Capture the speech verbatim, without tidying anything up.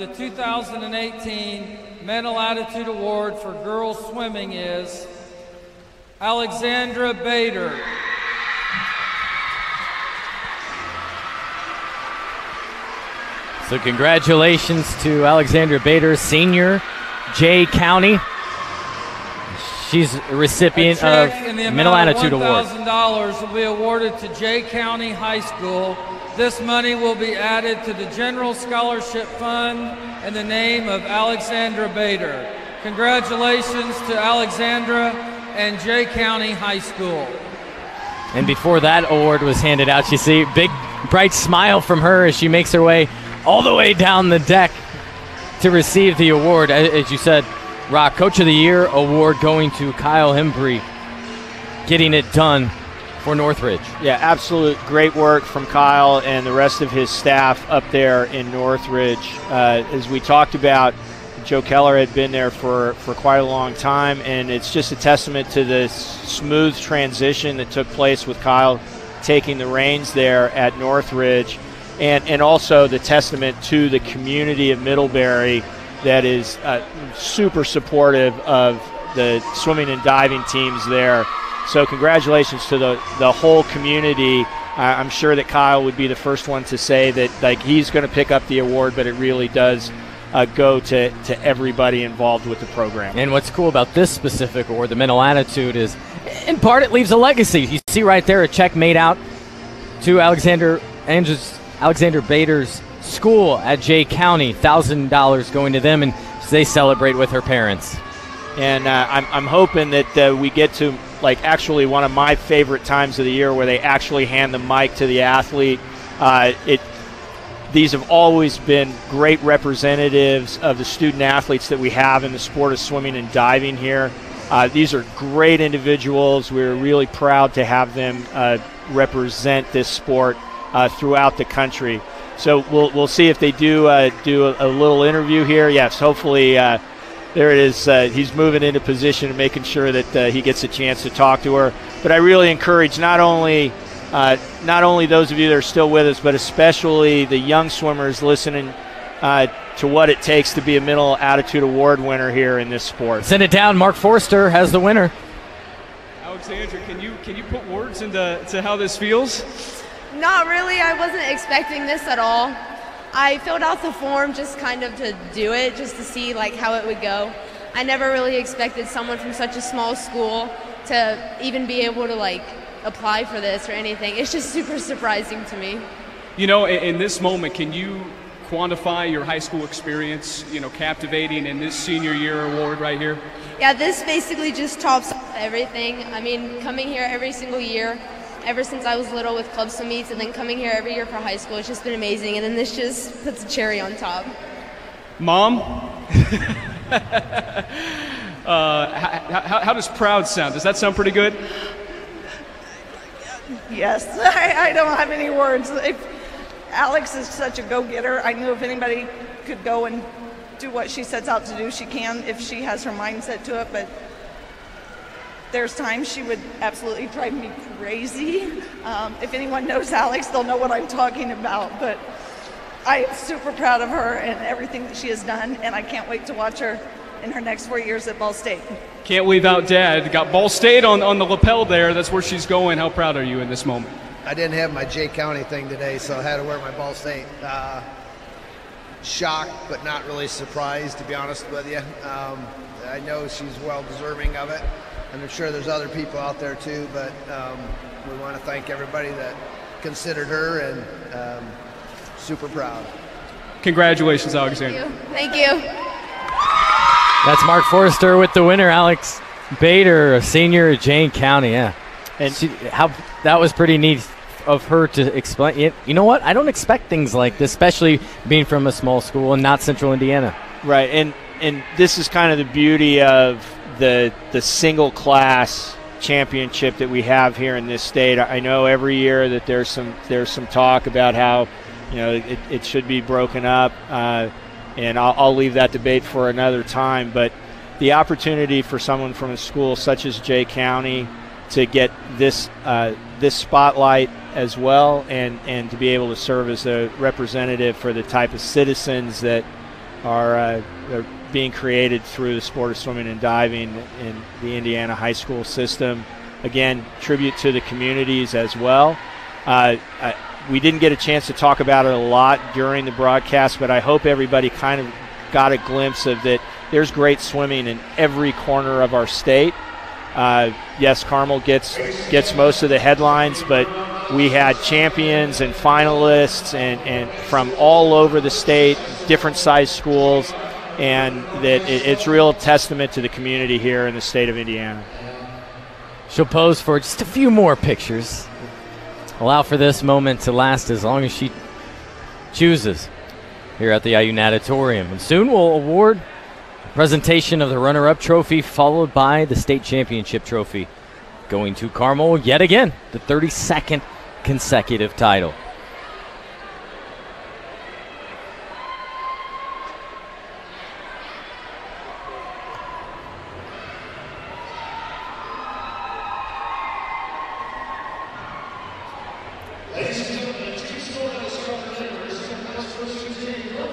of the two thousand eighteen Mental Attitude Award for Girls Swimming is Alexandra Bader. So congratulations to Alexandra Bader, senior, Jay County. She's a recipient of the Mental Attitude Award. one thousand dollars will be awarded to Jay County High School. This money will be added to the General Scholarship Fund in the name of Alexandra Bader. Congratulations to Alexandra and Jay County High School. And before that award was handed out, you see a big, bright smile from her as she makes her way all the way down the deck to receive the award. As you said, Rock, Coach of the Year award going to Kyle Hembree, getting it done for Northridge. Yeah, absolute great work from Kyle and the rest of his staff up there in Northridge. Uh, as we talked about, Joe Keller had been there for, for quite a long time, and it's just a testament to the smooth transition that took place with Kyle taking the reins there at Northridge, and, and also the testament to the community of Middlebury that is uh, super supportive of the swimming and diving teams there. So congratulations to the, the whole community. Uh, I'm sure that Kyle would be the first one to say that, like, he's going to pick up the award, but it really does uh, go to, to everybody involved with the program. And what's cool about this specific award, the Mental Attitude, is in part it leaves a legacy. You see right there a check made out to Alexander Andrews, Alexander Bader's school at Jay County, one thousand dollars going to them, and they celebrate with her parents. And uh, I'm, I'm hoping that uh, we get to, like, actually one of my favorite times of the year where they actually hand the mic to the athlete. Uh, it, these have always been great representatives of the student athletes that we have in the sport of swimming and diving here. Uh, these are great individuals. We're really proud to have them uh, represent this sport uh, throughout the country. So we'll we'll see if they do uh, do a, a little interview here. Yes, hopefully uh, there it is. Uh, he's moving into position and making sure that uh, he gets a chance to talk to her. But I really encourage not only uh, not only those of you that are still with us, but especially the young swimmers listening uh, to what it takes to be a Mental Attitude Award winner here in this sport. Send it down. Mark Forster has the winner. Alexandra, can you can you put words into to how this feels? Not really. I wasn't expecting this at all. I filled out the form just kind of to do it, just to see like how it would go. I never really expected someone from such a small school to even be able to like apply for this or anything. It's just super surprising to me. You know, in, in this moment, can you quantify your high school experience, you know, captivating in this senior year award right here? Yeah, this basically just tops everything. I mean, coming here every single year, ever since I was little with club swim meets, and then coming here every year for high school, it's just been amazing, and then this just puts a cherry on top. Mom, uh, how, how, how does proud sound? Does that sound pretty good? Yes, I, I don't have any words. If Alex is such a go-getter. I knew if anybody could go and do what she sets out to do, she can, if she has her mindset to it, but there's times she would absolutely drive me crazy. Um, if anyone knows Alex, they'll know what I'm talking about, but I am super proud of her and everything that she has done, and I can't wait to watch her in her next four years at Ball State. Can't leave out Dad. Got Ball State on, on the lapel there. That's where she's going. How proud are you in this moment? I didn't have my Jay County thing today, so I had to wear my Ball State. Uh, shocked, but not really surprised, to be honest with you. Um, I know she's well deserving of it. I'm sure there's other people out there too, but um, we want to thank everybody that considered her, and um, super proud. Congratulations, Alexandra. Thank you. Thank you. That's Mark Forster with the winner, Alex Bader, a senior at Jay County. Yeah, and she, how that was pretty neat of her to explain it. You know what? I don't expect things like this, especially being from a small school and not Central Indiana. Right, and and this is kind of the beauty of the the single class championship that we have here in this state. I know every year that there's some there's some talk about how, you know, it, it should be broken up, uh, and I'll, I'll leave that debate for another time, but the opportunity for someone from a school such as Jay County to get this uh, this spotlight as well, and and to be able to serve as a representative for the type of citizens that are uh, they're being created through the sport of swimming and diving in the Indiana high school system. Again, tribute to the communities as well. Uh, I, we didn't get a chance to talk about it a lot during the broadcast, but I hope everybody kind of got a glimpse of that. There's great swimming in every corner of our state. Uh, yes, Carmel gets gets most of the headlines, but we had champions and finalists and, and from all over the state, different size schools, and that it, it's real testament to the community here in the state of Indiana. She'll pose for just a few more pictures. Allow for this moment to last as long as she chooses here at the I U Natatorium. And soon we'll award a presentation of the runner-up trophy, followed by the state championship trophy, going to Carmel yet again, the thirty-second consecutive title. Ladies and gentlemen, the two score of this tournament is the first team.